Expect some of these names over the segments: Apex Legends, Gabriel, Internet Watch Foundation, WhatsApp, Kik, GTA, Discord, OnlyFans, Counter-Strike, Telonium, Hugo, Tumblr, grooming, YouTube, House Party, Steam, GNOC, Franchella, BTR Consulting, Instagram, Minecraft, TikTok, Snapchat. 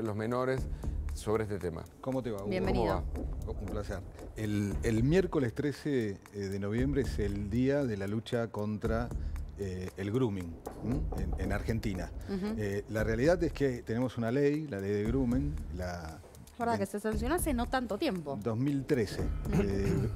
los menores sobre este tema. ¿Cómo te va, Hugo? Bienvenido. ¿Cómo va? Un placer. El miércoles 13 de noviembre es el día de la lucha contra el grooming en Argentina. La realidad es que tenemos una ley, la ley de grooming, Es verdad que se sancionó hace no tanto tiempo. 2013,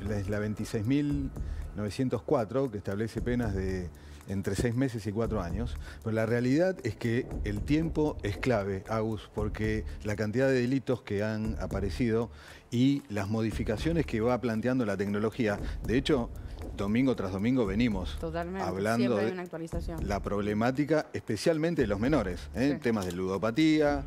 es la 26.904, que establece penas de entre 6 meses y 4 años. Pero la realidad es que el tiempo es clave, Agus, porque la cantidad de delitos que han aparecido y las modificaciones que va planteando la tecnología, de hecho, domingo tras domingo venimos hablando de una actualización. La problemática, especialmente de los menores, sí. Temas de ludopatía,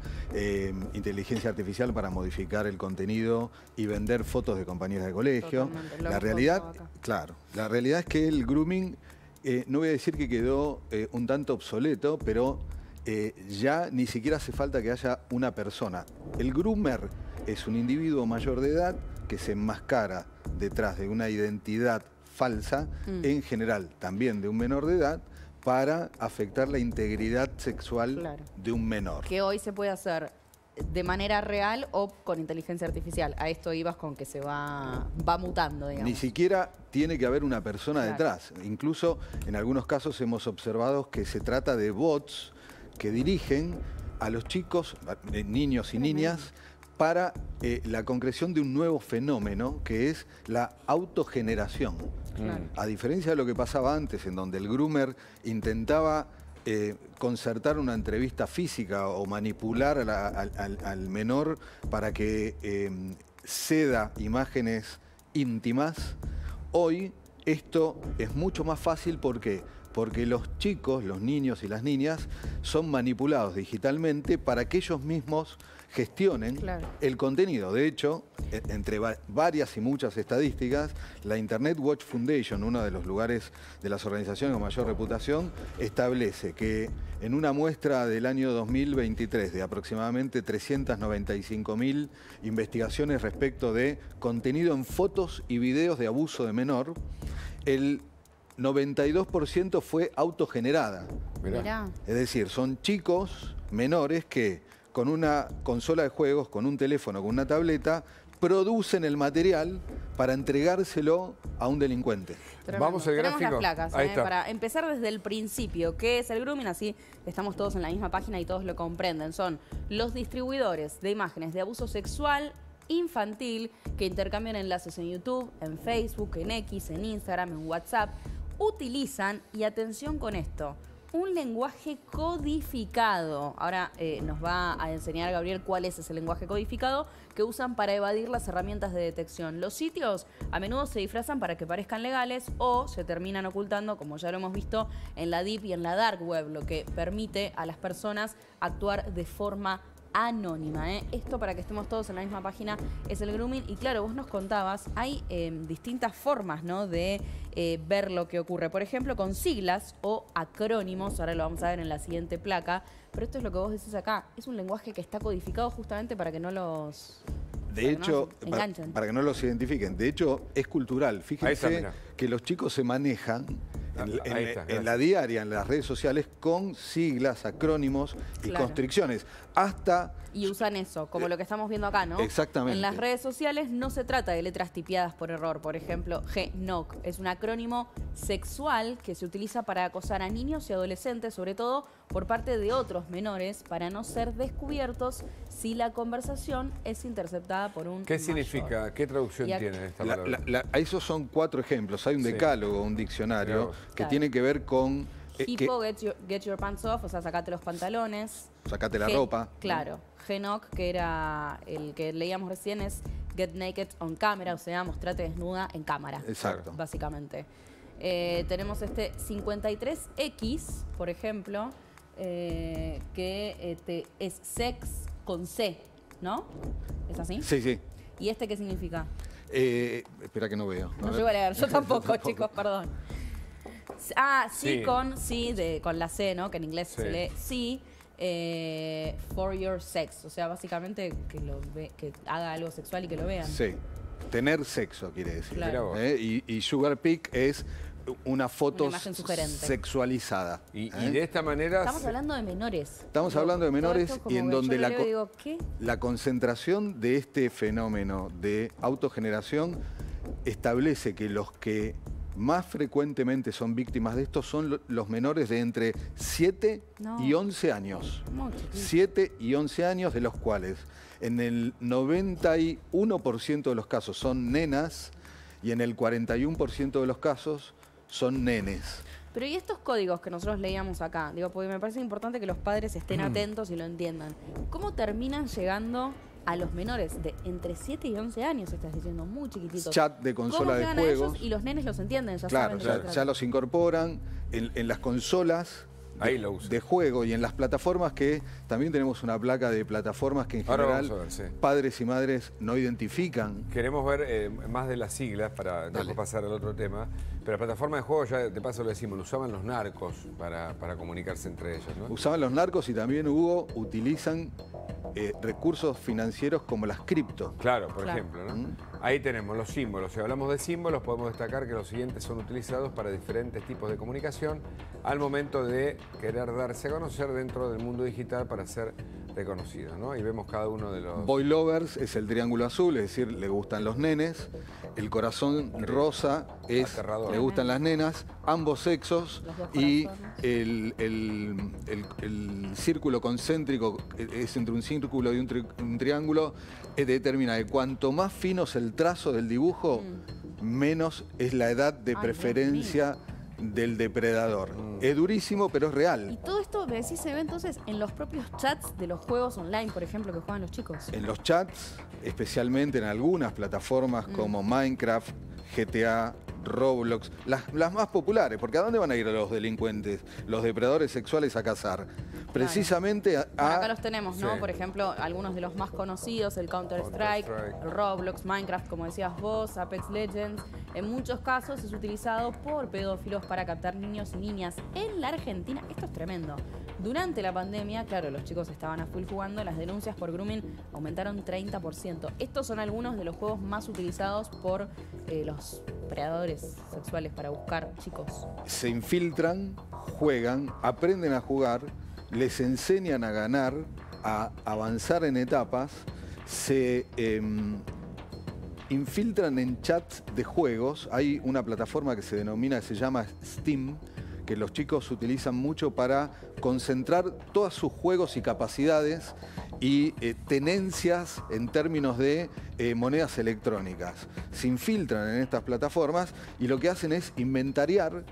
inteligencia artificial para modificar el contenido y vender fotos de compañeras de colegio. La realidad, claro, la realidad es que el grooming, no voy a decir que quedó un tanto obsoleto, pero ya ni siquiera hace falta que haya una persona. El groomer es un individuo mayor de edad que se enmascara detrás de una identidad falsa, en general también de un menor de edad, para afectar la integridad sexual de un menor. Que hoy se puede hacer de manera real o con inteligencia artificial. A esto ibas con que se va mutando, digamos. Ni siquiera tiene que haber una persona detrás. Incluso en algunos casos hemos observado que se trata de bots que dirigen a los chicos, niños y niñas, para la concreción de un nuevo fenómeno que es la autogeneración. A diferencia de lo que pasaba antes, en donde el groomer intentaba concertar una entrevista física o manipular a al menor para que ceda imágenes íntimas, hoy esto es mucho más fácil. ¿Por qué? Porque los chicos, los niños y las niñas son manipulados digitalmente para que ellos mismos gestionen el contenido. De hecho, entre varias y muchas estadísticas, la Internet Watch Foundation, uno de los lugares de las organizaciones con mayor reputación, establece que en una muestra del año 2023 de aproximadamente 395.000 investigaciones respecto de contenido en fotos y videos de abuso de menor, el 92% fue autogenerada. Es decir, son chicos menores que con una consola de juegos, con un teléfono, con una tableta, producen el material para entregárselo a un delincuente. Tremendo. Vamos al gráfico. Tenemos las placas, para empezar desde el principio. ¿Qué es el grooming? Así estamos todos en la misma página y todos lo comprenden. Son los distribuidores de imágenes de abuso sexual infantil que intercambian enlaces en YouTube, en Facebook, en X, en Instagram, en WhatsApp. Utilizan, y atención con esto, un lenguaje codificado. Ahora nos va a enseñar Gabriel cuál es ese lenguaje codificado que usan para evadir las herramientas de detección. Los sitios a menudo se disfrazan para que parezcan legales o se terminan ocultando, como ya lo hemos visto, en la Deep y en la Dark Web, lo que permite a las personas actuar de forma anónima. Esto, para que estemos todos en la misma página, es el grooming. Y claro, vos nos contabas, hay distintas formas, ¿no?, de ver lo que ocurre. Por ejemplo, con siglas o acrónimos, ahora lo vamos a ver en la siguiente placa, pero esto es lo que vos decís acá, es un lenguaje que está codificado justamente para que no los... De hecho, para que no los identifiquen. De hecho, es cultural. Fíjense que los chicos se manejan en la diaria, en las redes sociales, con siglas, acrónimos y constricciones. Hasta... Y usan eso, como lo que estamos viendo acá, ¿no? Exactamente. En las redes sociales no se trata de letras tipiadas por error. Por ejemplo, GNOC es un acrónimo sexual que se utiliza para acosar a niños y adolescentes, sobre todo por parte de otros menores, para no ser descubiertos si la conversación es interceptada por un... ¿Qué significa? ¿Qué traducción tiene esta palabra? Esos son 4 ejemplos. Hay un decálogo, un diccionario, que tiene que ver con... Hippo, get your pants off, o sea, sacate los pantalones. Sacate la ropa. Claro. GNOC, que era el que leíamos recién, es get naked on camera, o sea, mostrate desnuda en cámara. Exacto. Básicamente. Tenemos este 53X, por ejemplo, que es sex con C, ¿no? ¿Es así? Sí, sí. ¿Y este qué significa? Espera que no veo. No llego a leer, yo tampoco, chicos, perdón. Ah, sí, con sí, con la C, ¿no? Que en inglés se lee sí, for your sex. O sea, básicamente que, que haga algo sexual y que lo vean. Sí, tener sexo quiere decir. Claro. Y sugar pick es una foto sexualizada. Y de esta manera... Estamos hablando de menores. Estamos hablando de menores y en donde la concentración de este fenómeno de autogeneración establece que los que más frecuentemente son víctimas de esto son los menores de entre 7 y 11 años. 7 y 11 años, de los cuales en el 91% de los casos son nenas y en el 41% de los casos son nenes. Pero ¿y estos códigos que nosotros leíamos acá? Digo, porque me parece importante que los padres estén atentos y lo entiendan. ¿Cómo terminan llegando a los menores de entre 7 y 11 años? Estás diciendo, muy chiquititos. Chat de consola de juegos. Y los nenes los entienden, ya saben. Claro, ya los incorporan en las consolas de juego y en las plataformas, que también tenemos una placa de plataformas que en general padres y madres no identifican. Queremos ver más de las siglas para no pasar al otro tema, pero la plataforma de juego, ya de paso lo decimos, lo usaban los narcos para comunicarse entre ellos, ¿no? Usaban los narcos y también, Hugo, utilizan recursos financieros como las cripto. Claro, por ejemplo, ¿no? Ahí tenemos los símbolos. Si hablamos de símbolos, podemos destacar que los siguientes son utilizados para diferentes tipos de comunicación al momento de querer darse a conocer dentro del mundo digital para ser reconocidos, ¿no? Y vemos cada uno de los... Boy lovers es el triángulo azul, es decir, le gustan los nenes. El corazón rosa es aterrador, le gustan las nenas, ambos sexos. Y el círculo concéntrico es entre un círculo y un triángulo. Determina que cuanto más fino es el trazo del dibujo, menos es la edad de preferencia del depredador. Es durísimo, pero es real. Y todo esto, me decís, se ve entonces en los propios chats de los juegos online, por ejemplo, que juegan los chicos. En los chats, especialmente en algunas plataformas como Minecraft, GTA, Roblox, las más populares, porque ¿a dónde van a ir los delincuentes, los depredadores sexuales a cazar? Precisamente bueno, acá los tenemos, ¿no? Por ejemplo, algunos de los más conocidos, el Counter-Strike, Roblox, Minecraft, como decías vos, Apex Legends. En muchos casos es utilizado por pedófilos para captar niños y niñas. En la Argentina, esto es tremendo. Durante la pandemia, claro, los chicos estaban a full jugando, las denuncias por grooming aumentaron 30%. Estos son algunos de los juegos más utilizados por los predadores sexuales para buscar chicos. Se infiltran, juegan, aprenden a jugar, les enseñan a ganar, a avanzar en etapas, se infiltran en chats de juegos. Hay una plataforma que se llama Steam, que los chicos utilizan mucho para concentrar todos sus juegos y capacidades y tenencias en términos de monedas electrónicas. Se infiltran en estas plataformas y lo que hacen es inventariar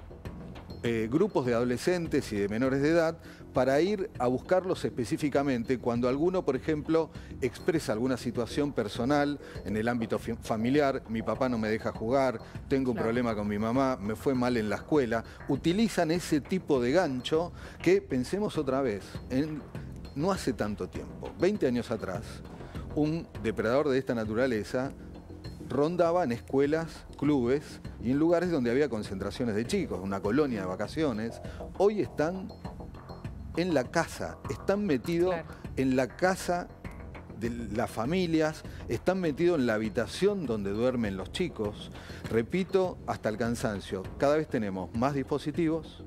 grupos de adolescentes y de menores de edad para ir a buscarlos específicamente cuando alguno, por ejemplo, expresa alguna situación personal en el ámbito familiar. Mi papá no me deja jugar, tengo un problema con mi mamá, me fue mal en la escuela. Utilizan ese tipo de gancho que, pensemos otra vez, no hace tanto tiempo, 20 años atrás, un depredador de esta naturaleza rondaba en escuelas, clubes y en lugares donde había concentraciones de chicos, una colonia de vacaciones. Hoy están en la casa, están metidos en la casa de las familias, están metidos en la habitación donde duermen los chicos. Repito, hasta el cansancio. Cada vez tenemos más dispositivos,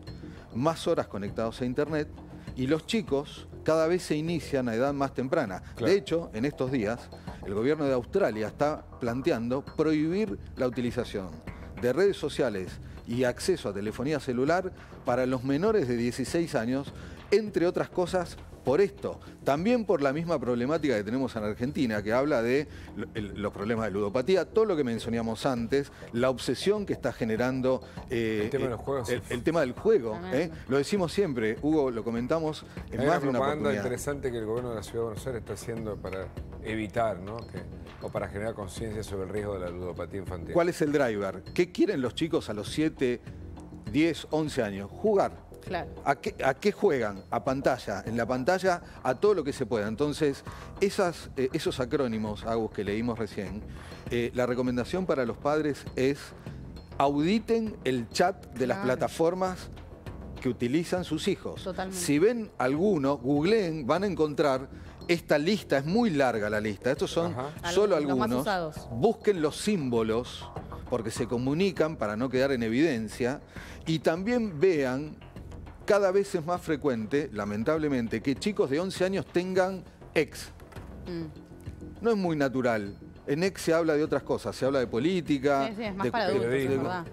más horas conectados a internet y los chicos cada vez se inician a edad más temprana. De hecho, en estos días, el gobierno de Australia está planteando prohibir la utilización de redes sociales y acceso a telefonía celular para los menores de 16 años, entre otras cosas, por esto. También por la misma problemática que tenemos en Argentina, que habla de los problemas de ludopatía, todo lo que mencionamos antes, la obsesión que está generando el tema de los juegos. El tema del juego. Lo decimos siempre, Hugo, lo comentamos en más de una oportunidad. Hay una propaganda interesante que el gobierno de la Ciudad de Buenos Aires está haciendo para evitar, ¿no? O para generar conciencia sobre el riesgo de la ludopatía infantil. ¿Cuál es el driver? ¿Qué quieren los chicos a los 7, 10, 11 años? Jugar. ¿A qué juegan? A pantalla, en la pantalla, a todo lo que se pueda. Entonces, esos acrónimos, Agus, que leímos recién, la recomendación para los padres es auditen el chat de las plataformas que utilizan sus hijos. Totalmente. Si ven alguno, googleen, van a encontrar esta lista, es muy larga la lista. Estos son solo algunos. Los más usados. Busquen los símbolos. porque se comunican para no quedar en evidencia, y también vean, cada vez es más frecuente, lamentablemente, que chicos de 11 años tengan ex. No es muy natural. En ex se habla de otras cosas, se habla de política. Sí, es más para adultos, es verdad.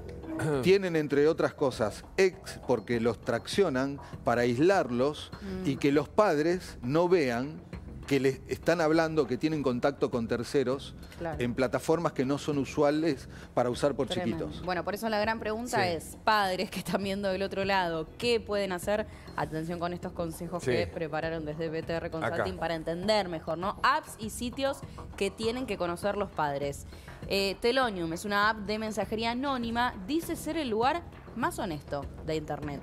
Tienen, entre otras cosas, ex porque los traccionan para aislarlos y que los padres no vean que les están hablando, que tienen contacto con terceros en plataformas que no son usuales para usar por chiquitos. Bueno, por eso la gran pregunta es, padres que están viendo del otro lado, ¿qué pueden hacer? Atención con estos consejos que prepararon desde BTR Consulting para entender mejor, ¿no? Apps y sitios que tienen que conocer los padres. Telonium es una app de mensajería anónima, dice ser el lugar más honesto de Internet.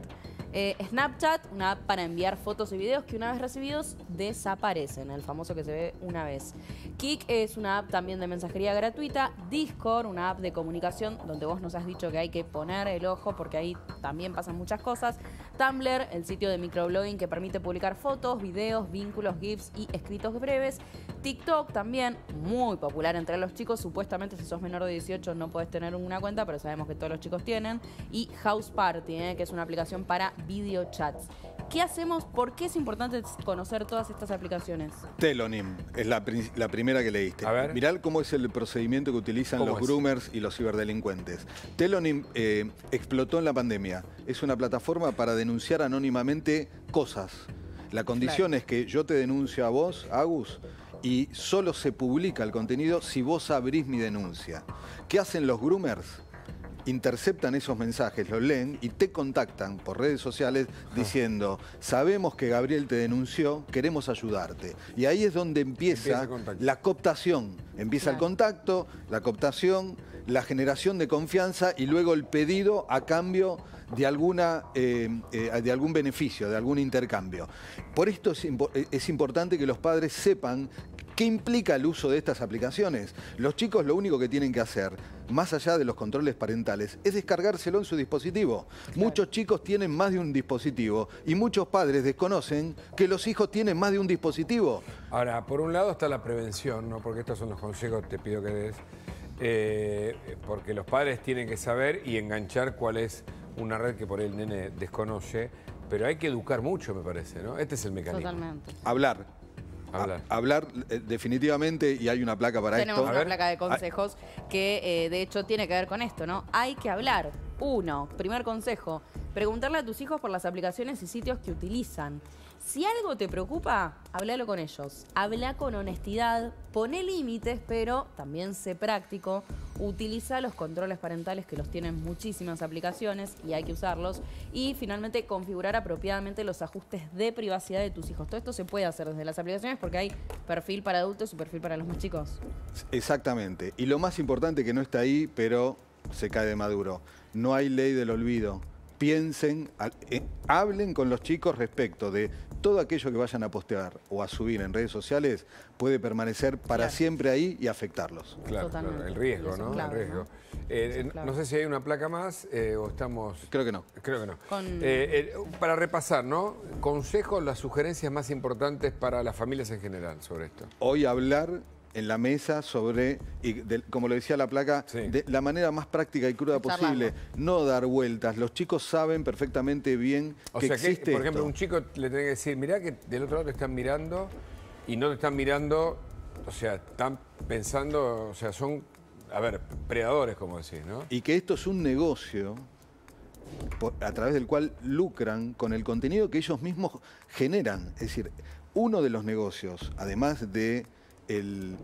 Snapchat, una app para enviar fotos y videos que una vez recibidos desaparecen, el famoso que se ve una vez. Kik es una app también de mensajería gratuita. Discord, una app de comunicación donde vos nos has dicho que hay que poner el ojo porque ahí también pasan muchas cosas. Tumblr, el sitio de microblogging que permite publicar fotos, videos, vínculos, GIFs y escritos breves. TikTok también, muy popular entre los chicos. Supuestamente si sos menor de 18 no podés tener una cuenta, pero sabemos que todos los chicos tienen. Y House Party, que es una aplicación para videochats. ¿Qué hacemos? ¿Por qué es importante conocer todas estas aplicaciones? Telonium, es la primera que leíste. A ver. Mirá cómo es el procedimiento que utilizan los groomers y los ciberdelincuentes. Telonium explotó en la pandemia. Es una plataforma para denunciar anónimamente cosas. La condición es que yo te denuncio a vos, Agus, y solo se publica el contenido si vos abrís mi denuncia. ¿Qué hacen los groomers? Interceptan esos mensajes, los leen y te contactan por redes sociales diciendo, sabemos que Gabriel te denunció, queremos ayudarte. Y ahí es donde empieza la cooptación. Empieza el contacto, la cooptación, la generación de confianza y luego el pedido a cambio de alguna, de algún beneficio, de algún intercambio. Por esto es importante que los padres sepan qué implica el uso de estas aplicaciones. Los chicos lo único que tienen que hacer, más allá de los controles parentales, es descargárselo en su dispositivo. Muchos chicos tienen más de un dispositivo y muchos padres desconocen que los hijos tienen más de un dispositivo. Ahora, por un lado está la prevención, ¿no? Porque estos son los consejos que te pido que des. Porque los padres tienen que saber y enganchar cuál es una red que por ahí el nene desconoce. Pero hay que educar mucho, me parece, ¿no? Este es el mecanismo. Totalmente. Hablar. Hablar definitivamente, y hay una placa para esto. Tenemos una placa de consejos que de hecho tiene que ver con esto, ¿no? Hay que hablar. Uno, primer consejo, preguntarle a tus hijos por las aplicaciones y sitios que utilizan. Si algo te preocupa, háblalo con ellos. Habla con honestidad, poné límites, pero también sé práctico. Utiliza los controles parentales que los tienen muchísimas aplicaciones y hay que usarlos. Y finalmente, configurar apropiadamente los ajustes de privacidad de tus hijos. Todo esto se puede hacer desde las aplicaciones porque hay perfil para adultos y perfil para los más chicos. Exactamente. Y lo más importante que no está ahí, pero se cae de maduro. No hay ley del olvido. Piensen, hablen con los chicos respecto de todo aquello que vayan a postear o a subir en redes sociales puede permanecer para siempre ahí y afectarlos. Claro, claro, el riesgo, ¿no? Claves, el riesgo. ¿No? No sé si hay una placa más o estamos... Creo que no. Creo que no. Con... para repasar, ¿no? Consejos, las sugerencias más importantes para las familias en general sobre esto. Hoy hablar... en la mesa sobre, como lo decía la placa, de la manera más práctica y cruda posible, no dar vueltas. Los chicos saben perfectamente bien que existe. Por ejemplo, un chico le tiene que decir, mirá que del otro lado te están mirando y no te están mirando, o sea, están pensando, o sea, son, a ver, predadores, como decís, ¿no? Y que esto es un negocio a través del cual lucran con el contenido que ellos mismos generan. Es decir, uno de los negocios, además de... El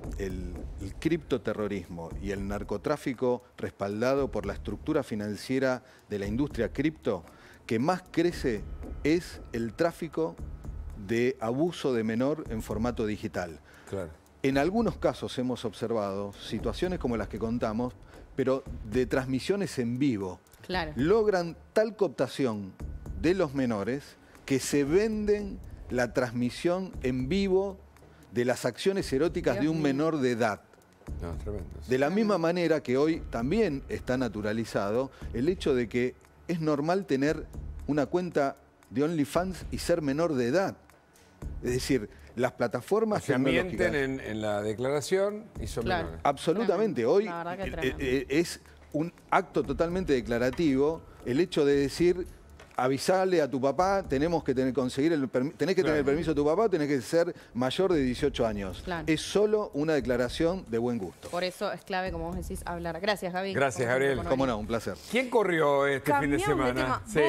criptoterrorismo y el narcotráfico respaldado por la estructura financiera de la industria cripto, que más crece es el tráfico de abuso de menor en formato digital. Claro. En algunos casos hemos observado situaciones como las que contamos, pero de transmisiones en vivo. Claro. Logran tal cooptación de los menores que se venden la transmisión en vivo de las acciones eróticas de un menor de edad. No, tremendo. De la misma manera que hoy también está naturalizado el hecho de que es normal tener una cuenta de OnlyFans y ser menor de edad. Es decir, las plataformas tecnológicas... Se mienten en la declaración y son menores. Absolutamente. Hoy es un acto totalmente declarativo el hecho de decir, avisarle a tu papá, tenemos que tener, tenés que tener el permiso de tu papá, tenés que ser mayor de 18 años. Claro. Es solo una declaración de buen gusto. Por eso es clave, como vos decís, hablar. Gracias, Gaby. Gracias, Gabriel. Cómo no, un placer. ¿Quién corrió este fin de semana? Sí.